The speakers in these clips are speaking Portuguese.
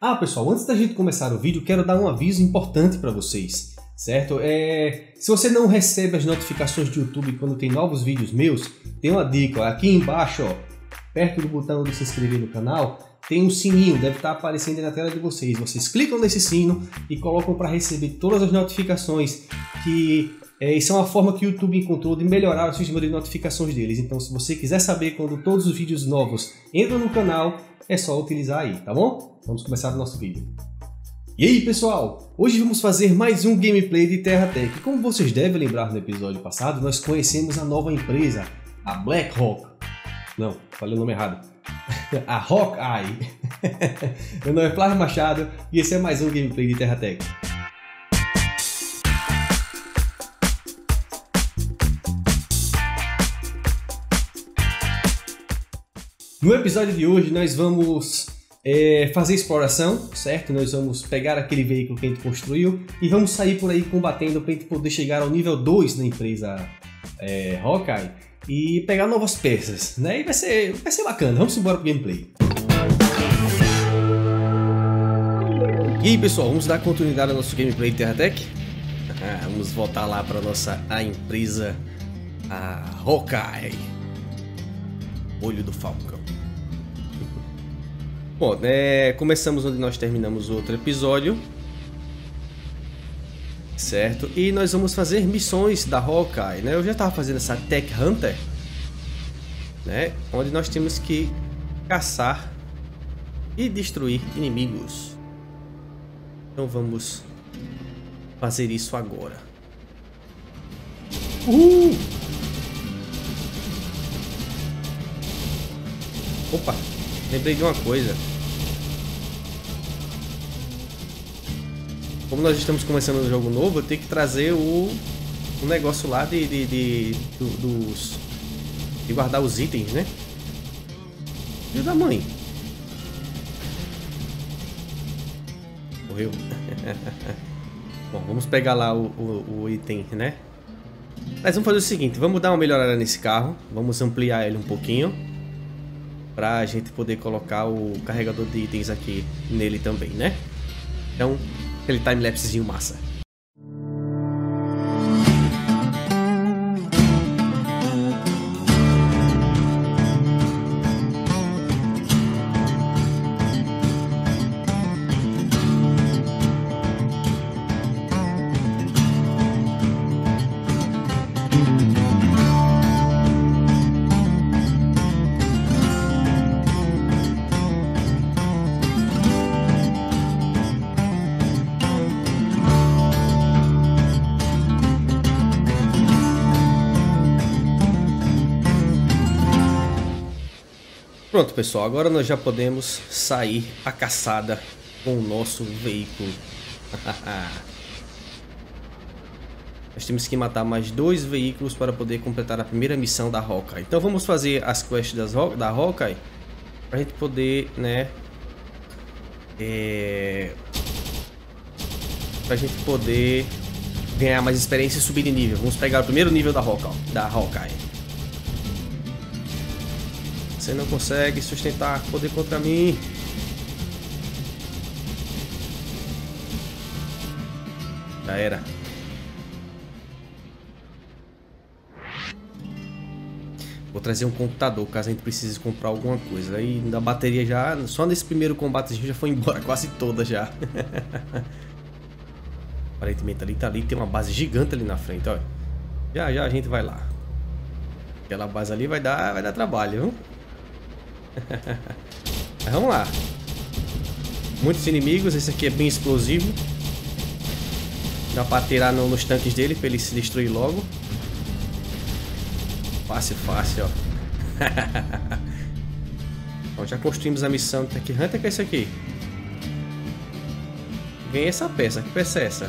Ah, pessoal, antes da gente começar o vídeo, quero dar um aviso importante para vocês, certo? Se você não recebe as notificações do YouTube quando tem novos vídeos meus, tem uma dica, ó, aqui embaixo, ó, perto do botão de se inscrever no canal, tem um sininho, deve estar aparecendo na tela de vocês. Vocês clicam nesse sino e colocam para receber todas as notificações, que isso é uma forma que o YouTube encontrou de melhorar o sistema de notificações deles. Então, se você quiser saber quando todos os vídeos novos entram no canal, é só utilizar aí, tá bom? Vamos começar o nosso vídeo. E aí, pessoal! Hoje vamos fazer mais um gameplay de TerraTech. Como vocês devem lembrar, no episódio passado, nós conhecemos a nova empresa, a Blackhawk. Não, falei o nome errado. A Hawkeye. Meu nome é Flávio Machado e esse é mais um gameplay de TerraTech. No episódio de hoje nós vamos fazer exploração, certo? Nós vamos pegar aquele veículo que a gente construiu e vamos sair por aí combatendo para a gente poder chegar ao nível 2 da empresa Hawkeye e pegar novas peças, né? E vai ser bacana. Vamos embora pro gameplay. E aí, pessoal, vamos dar continuidade ao nosso gameplay TerraTech. Vamos voltar lá para nossa empresa, a Hawkeye, olho do falcão. Bom, começamos onde nós terminamos o outro episódio, certo? E nós vamos fazer missões da Hawkeye, né? Eu já estava fazendo essa Tech Hunter, né? Onde nós temos que caçar e destruir inimigos. Então vamos fazer isso agora. Uhul! Opa! Lembrei de uma coisa. Como nós estamos começando um jogo novo, eu tenho que trazer o negócio lá de guardar os itens, né? Filho da mãe. Morreu. Bom, vamos pegar lá o item, né? Mas vamos fazer o seguinte, vamos dar uma melhorada nesse carro. Vamos ampliar ele um pouquinho, pra gente poder colocar o carregador de itens aqui nele também, né? Então, aquele timelapsezinho massa. Pronto, pessoal, agora nós já podemos sair a caçada com o nosso veículo. Nós temos que matar mais 2 veículos para poder completar a primeira missão da Hawkeye. Então vamos fazer as quests da Hawkeye para a gente poder, né? Para a gente poder ganhar mais experiência e subir de nível. Vamos pegar o primeiro nível da Hawkeye. Você não consegue sustentar poder contra mim. Já era. Vou trazer um computador caso a gente precise comprar alguma coisa. Aí a bateria já, só nesse primeiro combate a gente já foi embora quase toda já. Aparentemente ali tá ali, tem uma base gigante ali na frente, olha. Já já a gente vai lá. Aquela base ali vai dar trabalho, viu? Mas vamos lá. Muitos inimigos, esse aqui é bem explosivo. Dá pra atirar nos tanques dele pra ele se destruir logo. Fácil, fácil, ó. Ó, já construímos a missão do Tech Hunter, que é isso aqui. Ganhei essa peça, que peça é essa?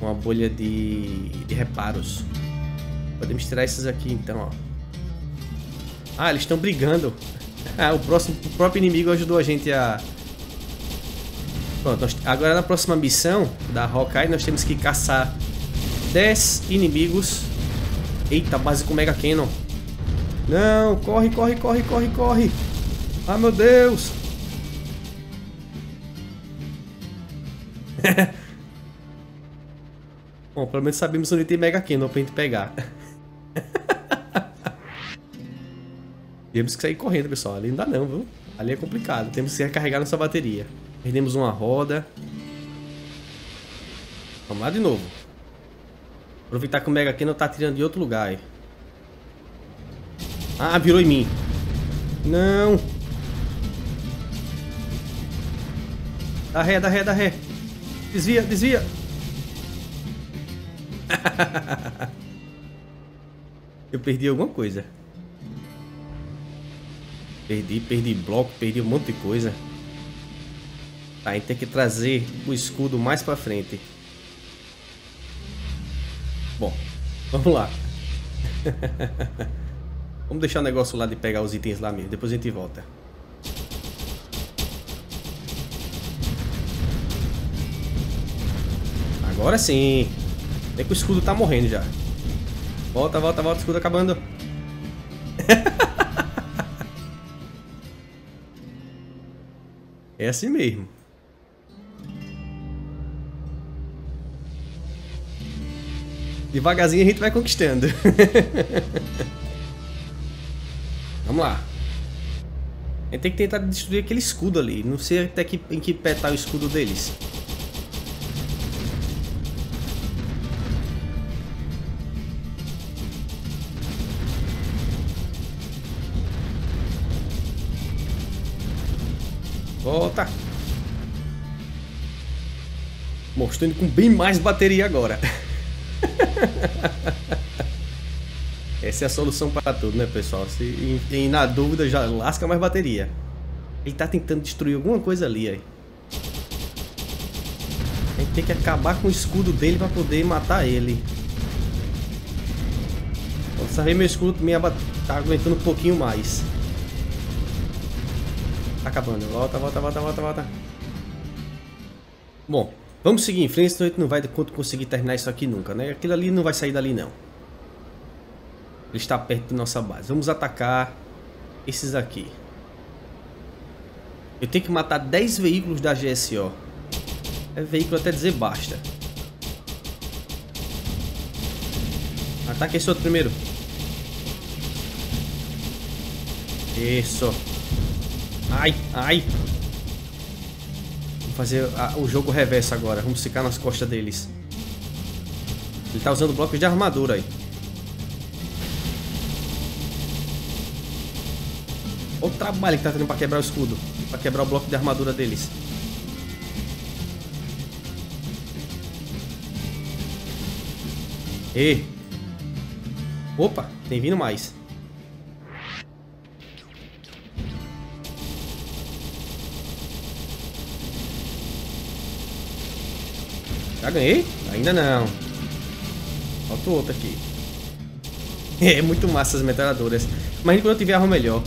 Uma bolha de reparos. Podemos tirar esses aqui então, ó. Ah, eles estão brigando. Ah, o próprio inimigo ajudou a gente a... Pronto, agora na próxima missão da Hawkeye nós temos que caçar 10 inimigos. Eita, base com Mega Cannon. Não, corre, corre, corre, corre, corre. Ah, meu Deus. Bom, pelo menos sabemos onde tem Mega Cannon pra gente pegar. Temos que sair correndo, pessoal. Ali não dá não, viu? Ali é complicado. Temos que recarregar nossa bateria. Perdemos uma roda. Vamos lá de novo. Aproveitar que o Mega Cannon tá atirando de outro lugar aí. Ah, virou em mim. Não. Dá ré, dá ré, dá ré. Desvia, desvia. Eu perdi alguma coisa. Perdi bloco, perdi um monte de coisa. Tá, a gente tem que trazer o escudo mais pra frente. Bom, vamos lá. Vamos deixar o negócio lá de pegar os itens lá mesmo. Depois a gente volta. Agora sim. É que o escudo tá morrendo já. Volta, volta, volta. O escudo acabando. É assim mesmo. Devagarzinho a gente vai conquistando. Vamos lá. A gente tem que tentar destruir aquele escudo ali. Não sei até que, em que pé tá o escudo deles. Volta. Mostrando com bem mais bateria agora. Essa é a solução para tudo, né, pessoal? Se na dúvida, já lasca mais bateria. Ele tá tentando destruir alguma coisa ali, aí. A gente tem que acabar com o escudo dele para poder matar ele. Nossa, meu escudo tá aguentando um pouquinho mais. Tá acabando. Volta, volta, volta, volta, volta. Bom, vamos seguir em frente, senão a gente não vai conseguir terminar isso aqui nunca, né? Aquilo ali não vai sair dali, não. Ele está perto da nossa base. Vamos atacar esses aqui. Eu tenho que matar 10 veículos da GSO. É veículo até dizer basta. Ataque esse outro primeiro. Isso. Ai, ai. Vamos fazer o jogo reverso agora. Vamos ficar nas costas deles. Ele tá usando blocos de armadura aí. Olha o trabalho que tá tendo pra quebrar o escudo. Pra quebrar o bloco de armadura deles. E. Opa, tem vindo mais. Já ganhei? Ainda não. Falta outro aqui. É muito massa as metralhadoras. Mas quando eu tiver arma melhor.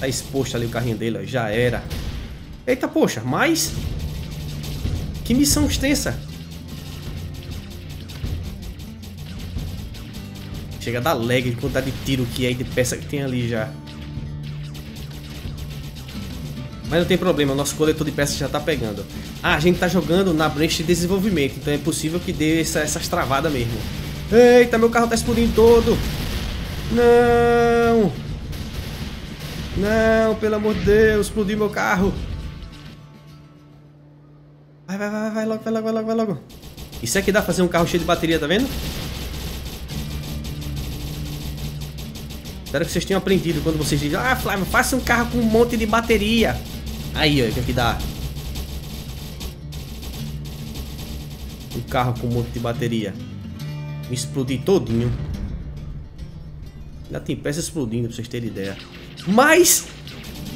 Tá exposto ali o carrinho dele, ó. Já era. Eita, poxa, mas... Que missão extensa. Chega a dar lag de quantidade de tiro que é e de peça que tem ali já. Mas não tem problema, o nosso coletor de peças já tá pegando. Ah, a gente tá jogando na branch de desenvolvimento, então é possível que dê essas travadas mesmo. Eita, meu carro tá explodindo todo. Não. Não, pelo amor de Deus, explodiu meu carro. Vai, vai, vai, vai logo, vai logo, vai logo, vai logo. Isso é que dá pra fazer um carro cheio de bateria, tá vendo? Espero que vocês tenham aprendido quando vocês dizem: ah, Flávio, faça um carro com um monte de bateria. Aí, olha o que dá. Um carro com um monte de bateria. Me explodi todinho. Ainda tem peça explodindo, pra vocês terem ideia. Mas...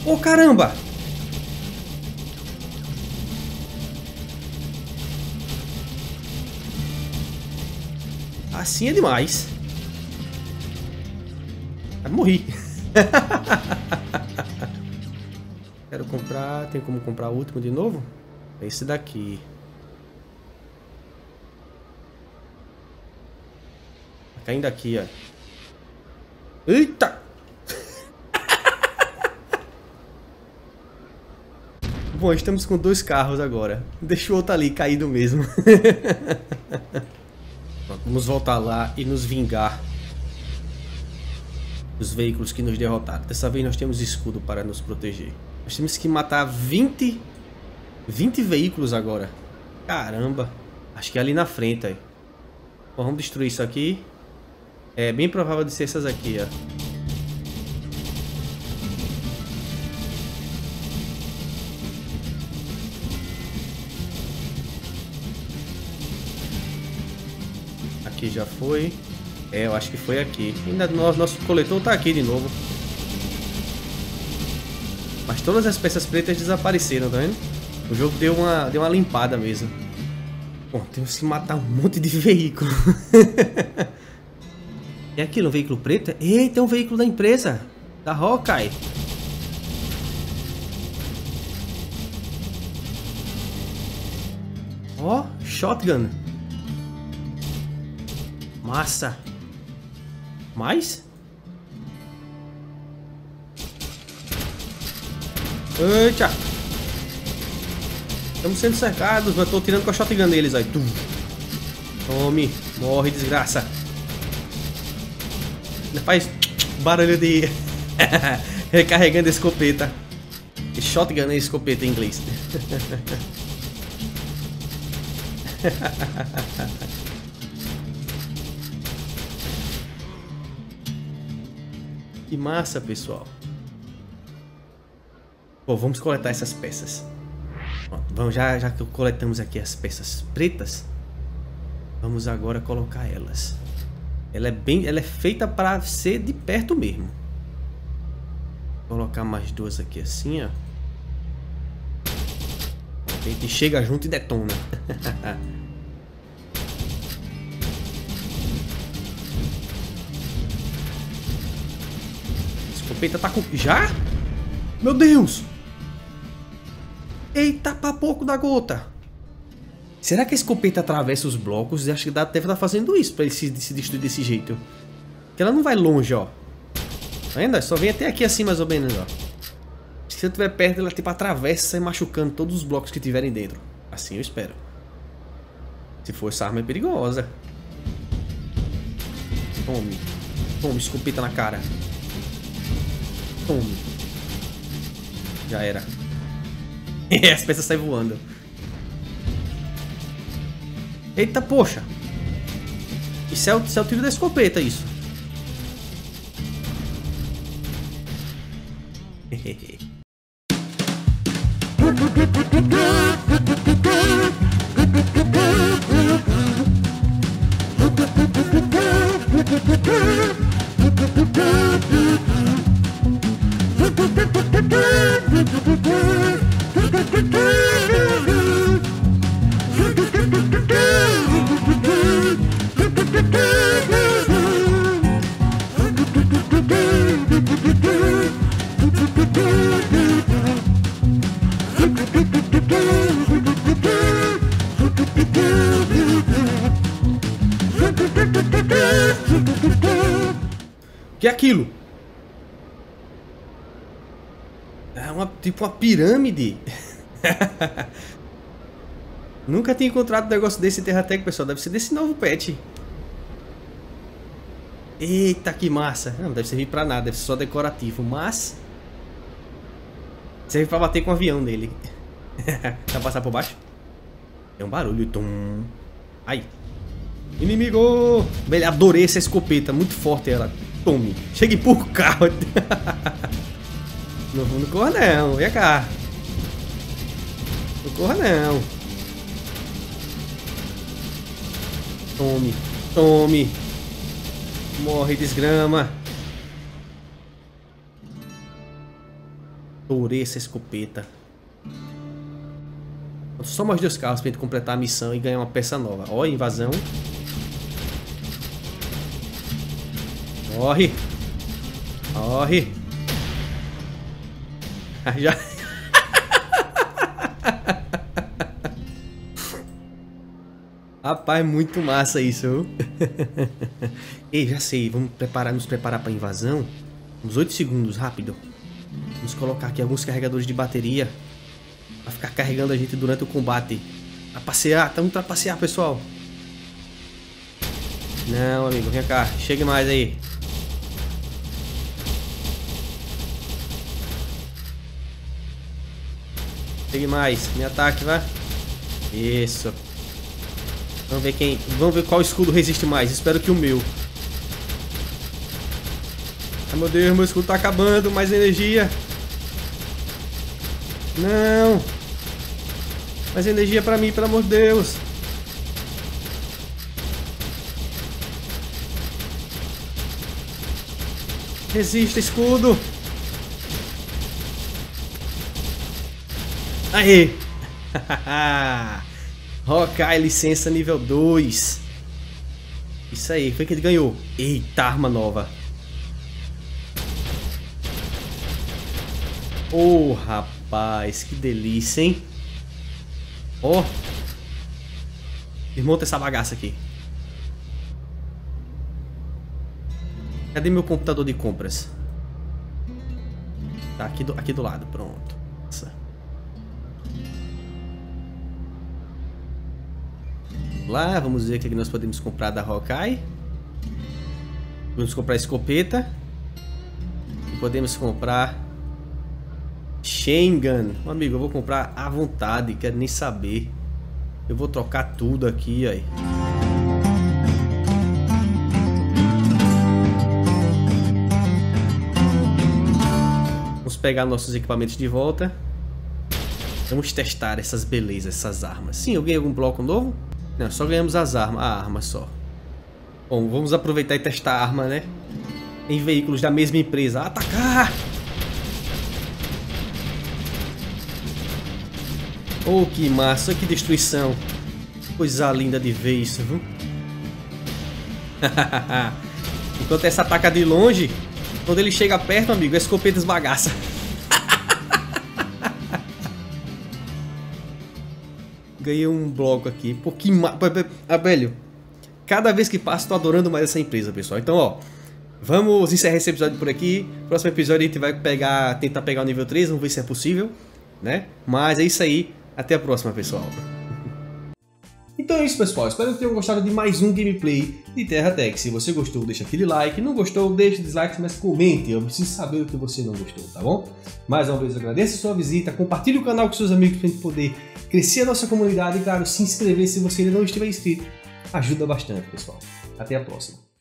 oh, caramba! Assim é demais. Morri. Quero comprar. Tem como comprar o último de novo? É esse daqui. Tá caindo aqui, ó. Eita! Bom, estamos com dois carros agora. Deixa o outro ali, caído mesmo. Vamos voltar lá e nos vingar dos veículos que nos derrotaram. Dessa vez nós temos escudo para nos proteger. Nós temos que matar 20 veículos agora. Caramba. Acho que é ali na frente, aí. Bom, vamos destruir isso aqui. É bem provável de ser essas aqui, ó. Aqui já foi. É, eu acho que foi aqui. Ainda nosso coletor tá aqui de novo. Mas todas as peças pretas desapareceram, tá vendo? O jogo deu uma limpada mesmo. Bom, temos que matar um monte de veículo. É aquilo, um veículo preto? Eita, é um veículo da empresa. Da Hawkeye. Ó, shotgun. Massa. Mais? Eita. Estamos sendo cercados, mas estou tirando com a shotgun deles aí. Tome. Morre, desgraça. Ainda faz barulho de... recarregando a escopeta. Shotgun é escopeta em inglês. Que massa, pessoal. Bom, vamos coletar essas peças. Bom, já que coletamos aqui as peças pretas, vamos agora colocar elas. Ela é feita para ser de perto mesmo. Vou colocar mais duas aqui assim, ó. A gente chega junto e detona. Escopeta tá com... Já? Meu Deus! Eita, pra pouco da gota! Será que a escopeta atravessa os blocos? Acho que deve estar fazendo isso pra ele se destruir desse jeito. Porque ela não vai longe, ó. Tá vendo? Só vem até aqui assim, mais ou menos, ó. Se eu estiver perto, ela tipo atravessa e machucando todos os blocos que tiverem dentro. Assim eu espero. Se for, essa arma é perigosa. Tome. Tome, escopeta na cara. Tome. Já era. As peças saem voando. Eita, poxa. Isso é o tiro da escopeta, isso. Que é aquilo? É tipo uma pirâmide. Nunca tinha encontrado um negócio desse TerraTech, pessoal. Deve ser desse novo patch. Eita, que massa. Não deve servir pra nada, deve ser só decorativo. Mas serve pra bater com o avião dele. Pra passar por baixo. É um barulho. Tum. Ai. Inimigo! Velho, adorei essa escopeta. Muito forte ela. Tome. Cheguei por carro. Não corra não. Vem cá. Não corra não. Tome. Tome. Morre, desgrama. Adorei essa escopeta. Só mais dois carros pra gente completar a missão e ganhar uma peça nova. Ó, invasão. Corre! Corre! Já... Rapaz, muito massa isso. Ei, já sei. Vamos nos preparar para a invasão. Uns 8 segundos, rápido. Vamos colocar aqui alguns carregadores de bateria. a ficar carregando a gente durante o combate. Trapacear, tamo trapacear, pessoal. Não, amigo, vem cá, chegue mais aí. Chegue mais, me ataque, vai. Isso. Vamos ver quem, vamos ver qual escudo resiste mais. Espero que o meu. Ai, meu Deus, meu escudo tá acabando, mais energia. Não. Mais energia pra mim, pelo amor de Deus. Resista, escudo. Aê! Hawkeye, licença nível 2. Isso aí, foi que ele ganhou. Eita, arma nova. Oh, rapaz, que delícia, hein? Ó, desmonta essa bagaça aqui. Cadê meu computador de compras? Tá, aqui do lado, pronto. Nossa. Lá, vamos ver o que nós podemos comprar da Hawkeye. Vamos comprar escopeta. E podemos comprar Shengun. Meu amigo, eu vou comprar à vontade, quero nem saber. Eu vou trocar tudo aqui, aí. Vamos pegar nossos equipamentos de volta. Vamos testar essas belezas, essas armas. Sim, eu ganhei algum bloco novo? Não, só ganhamos as armas, a arma só. Bom, vamos aproveitar e testar a arma, né? Em veículos da mesma empresa. Atacar! Oh, que massa, que destruição. Coisa linda de ver isso, viu? Enquanto essa ataca de longe, quando ele chega perto, amigo, a escopeta esbagaça. Ganhei um bloco aqui. Pô, que massa. Ah, velho, cada vez que passo, tô adorando mais essa empresa, pessoal. Então, ó, vamos encerrar esse episódio por aqui. Próximo episódio a gente vai pegar, tentar pegar o nível 3, vamos ver se é possível, né? Mas é isso aí. Até a próxima, pessoal. Então é isso, pessoal. Espero que tenham gostado de mais um gameplay de TerraTech. Se você gostou, deixa aquele like. Não gostou, deixa o dislike, mas comente. Eu preciso saber o que você não gostou, tá bom? Mais uma vez, agradeço a sua visita. Compartilhe o canal com seus amigos para a gente poder crescer a nossa comunidade. E, claro, se inscrever se você ainda não estiver inscrito. Ajuda bastante, pessoal. Até a próxima.